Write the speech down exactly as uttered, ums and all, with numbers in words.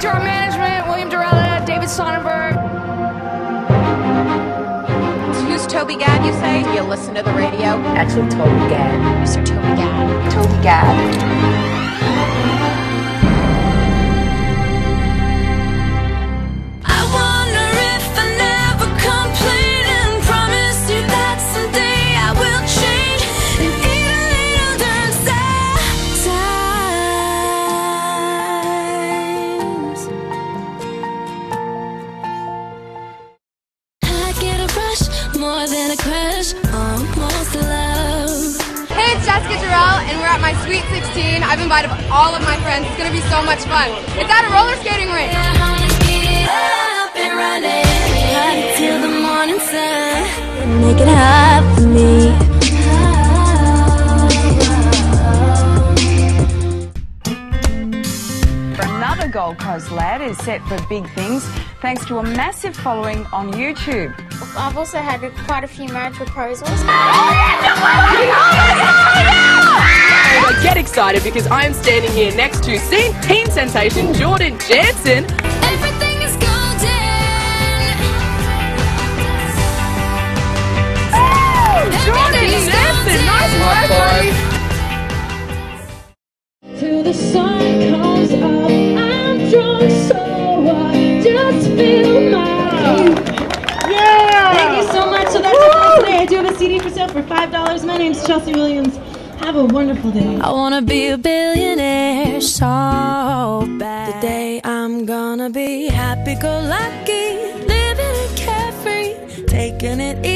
to our management, William Derella, David Sonnenberg. Who's Toby Gad, you say? Do you listen to the radio? Actually, Toby Gad. Mister Toby Gad. Toby Gad. More than a crush, almost a love. Hey, it's Jessica Jarrell, and we're at my Sweet sixteen. I've invited all of my friends. It's gonna be so much fun. It's at a roller skating rink. Up and running, right till the morning sun. Make it up for me. Another Gold Coast lad is set for big things thanks to a massive following on YouTube. I've also had quite a few marriage proposals. I get excited because I'm standing here next to team sensation Jordan Jansen. Everything is golden. Oh, Jordan Jansen, nice work, buddy. For five dollars, my name's Chelsea Williams. Have a wonderful day. I wanna be a billionaire so bad. Today I'm gonna be happy-go-lucky, living it carefree, taking it easy.